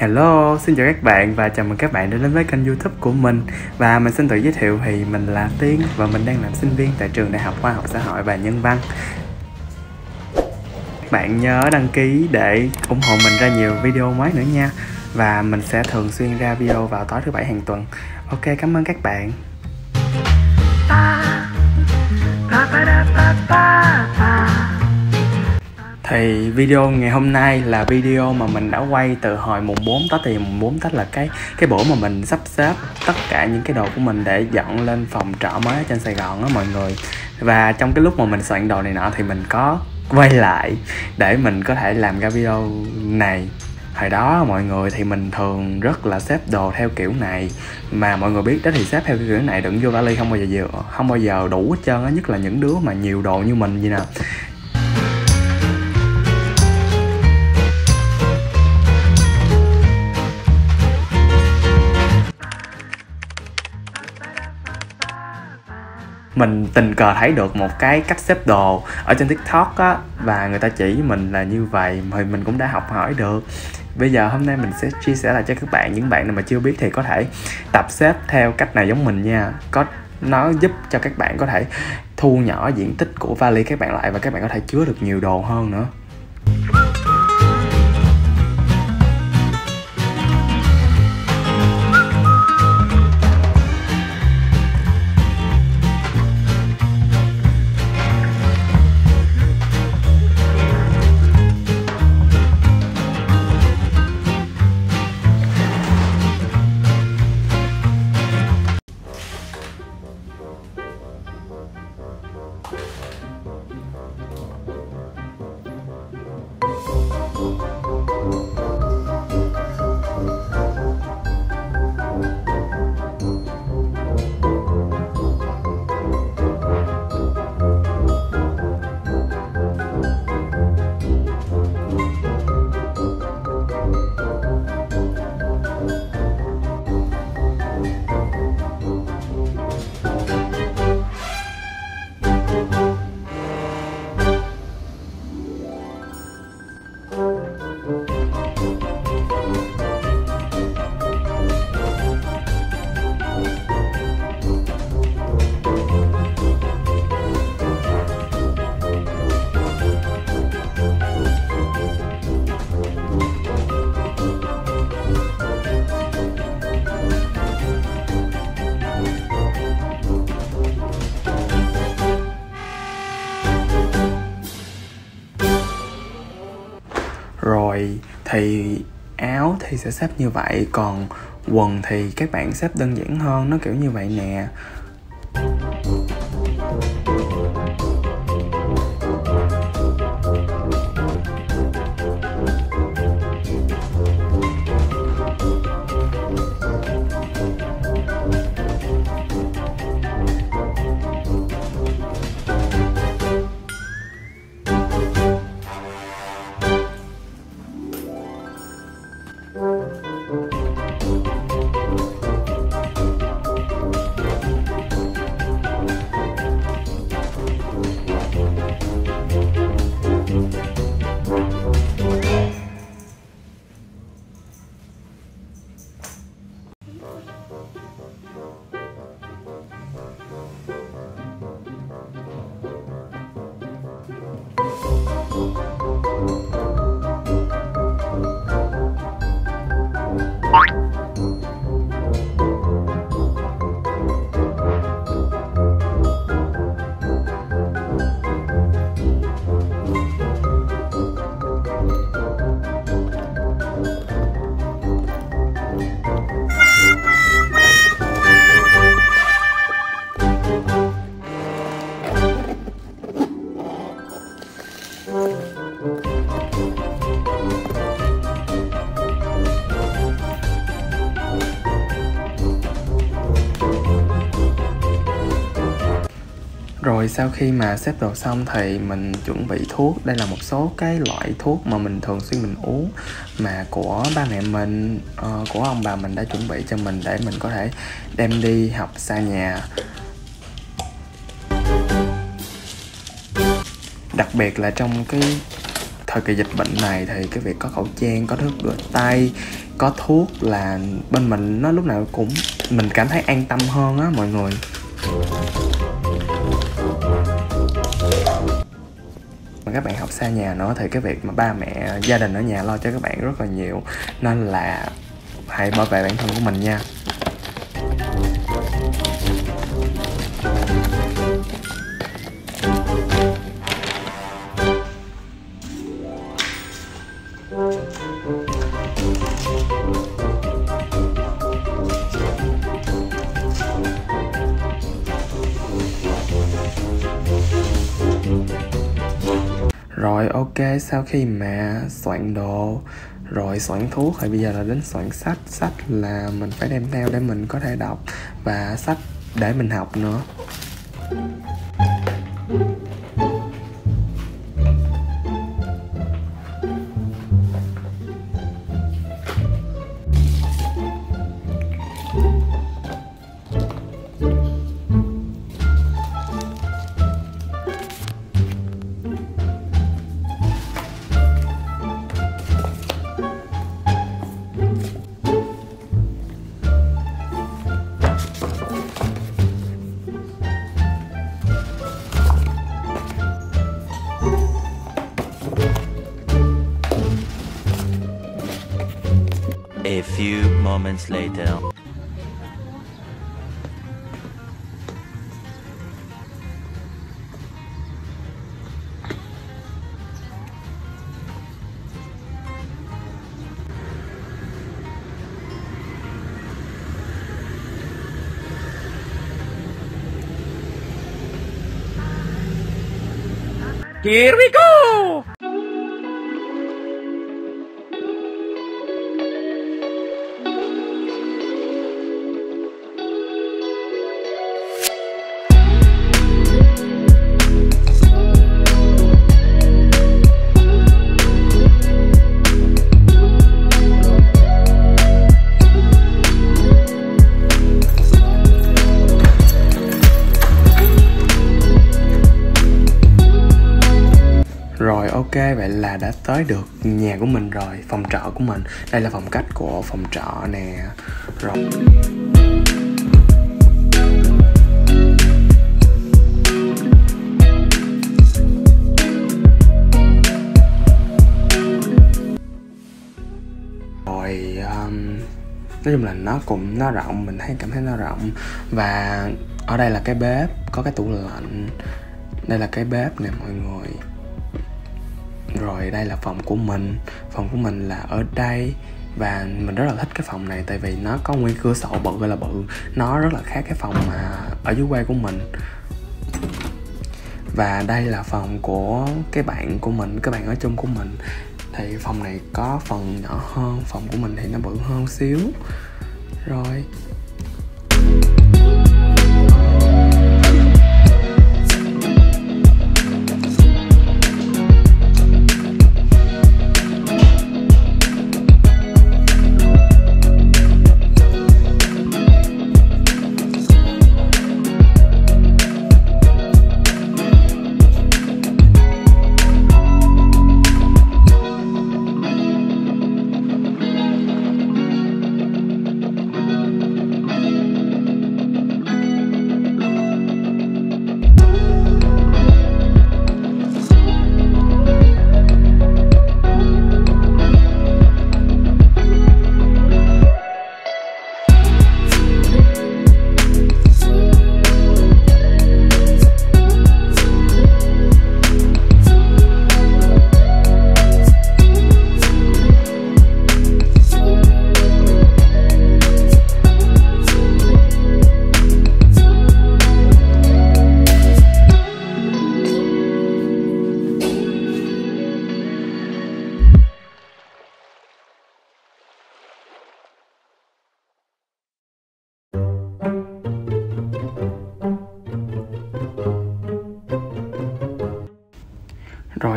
Hello, xin chào các bạn và chào mừng các bạn đã đến với kênh YouTube của mình. Và mình xin tự giới thiệu thì mình là Tiên và mình đang làm sinh viên tại trường Đại học Khoa học Xã hội và Nhân văn. Các bạn nhớ đăng ký để ủng hộ mình ra nhiều video mới nữa nha. Và mình sẽ thường xuyên ra video vào tối thứ Bảy hàng tuần. Ok, cảm ơn các bạn. Thì video ngày hôm nay là video mà mình đã quay từ hồi mùng 4 Tết. Thì mùng 4 Tết là cái bữa mà mình sắp xếp tất cả những cái đồ của mình để dọn lên phòng trọ mới ở trên Sài Gòn đó mọi người. Và trong cái lúc mà mình soạn đồ này nọ thì mình có quay lại để mình có thể làm ra video này. Hồi đó mọi người thì mình thường rất là xếp đồ theo kiểu này. Mà mọi người biết đó, thì xếp theo kiểu này đựng vô vali không bao giờ đủ hết trơn á. Nhất là những đứa mà nhiều đồ như mình vậy nè. Mình tình cờ thấy được một cái cách xếp đồ ở trên TikTok á, và người ta chỉ mình là như vậy mà mình cũng đã học hỏi được. Bây giờ hôm nay mình sẽ chia sẻ lại cho các bạn, những bạn nào mà chưa biết thì có thể tập xếp theo cách này giống mình nha. Nó giúp cho các bạn có thể thu nhỏ diện tích của vali các bạn lại và các bạn có thể chứa được nhiều đồ hơn nữa. Rồi thì áo thì sẽ xếp như vậy, còn quần thì các bạn xếp đơn giản hơn, nó kiểu như vậy nè. Rồi sau khi mà xếp đồ xong thì mình chuẩn bị thuốc. Đây là một số cái loại thuốc mà mình thường xuyên mình uống, mà của ba mẹ mình, của ông bà mình đã chuẩn bị cho mình để mình có thể đem đi học xa nhà. Đặc biệt là trong cái thời kỳ dịch bệnh này thì cái việc có khẩu trang, có nước rửa tay có thuốc là bên mình nó lúc nào cũng mình cảm thấy an tâm hơn á mọi người. Mà các bạn học xa nhà nữa thì cái việc mà ba mẹ gia đình ở nhà lo cho các bạn rất là nhiều, nên là hãy bảo vệ bản thân của mình nha. Rồi ok, sau khi mà soạn đồ rồi soạn thuốc thì bây giờ là đến soạn sách. Sách là mình phải đem theo để mình có thể đọc, và sách để mình học nữa. A few moments later. Here we go! Rồi ok, vậy là đã tới được nhà của mình rồi, phòng trọ của mình. Đây là phòng cách của phòng trọ nè. Rồi nói chung là nó rộng, mình hay cảm thấy nó rộng. Và ở đây là cái bếp, có cái tủ lạnh. Đây là cái bếp nè mọi người. Rồi đây là phòng của mình. Phòng của mình là ở đây. Và mình rất là thích cái phòng này, tại vì nó có nguyên cửa sổ bự là bự. Nó rất là khác cái phòng mà ở dưới quê của mình. Và đây là phòng của cái bạn của mình, cái bạn ở chung của mình. Thì phòng này có phần nhỏ hơn, phòng của mình thì nó bự hơn xíu. Rồi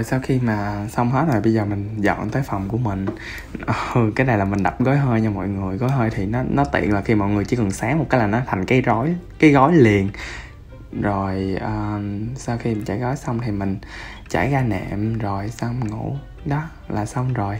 sau khi mà xong hết rồi, bây giờ mình dọn tới phòng của mình. Cái này là mình đập gói hơi nha mọi người. Gói hơi thì nó tiện là khi mọi người chỉ cần sáng một cái là nó thành cái gói liền. Rồi sau khi mình trải gói xong thì mình trải ra nệm rồi xong ngủ. Đó là xong rồi.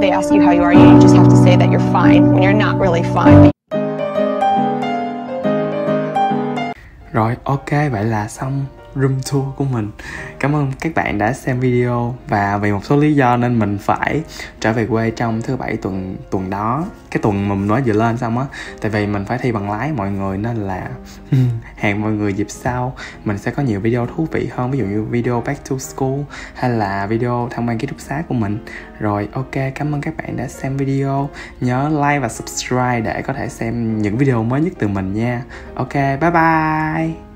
They ask you how you are, you just have to say that you're fine when you're not really fine. Rồi, ok, vậy là xong room tour của mình. Cảm ơn các bạn đã xem video, và vì một số lý do nên mình phải trở về quê trong thứ Bảy tuần đó, cái tuần mà mình mới vừa lên xong á, tại vì mình phải thi bằng lái mọi người, nên là hẹn mọi người dịp sau mình sẽ có nhiều video thú vị hơn, ví dụ như video back to school hay là video tham quan ký túc xá của mình. Rồi ok, cảm ơn các bạn đã xem video, nhớ like và subscribe để có thể xem những video mới nhất từ mình nha. Ok, bye bye.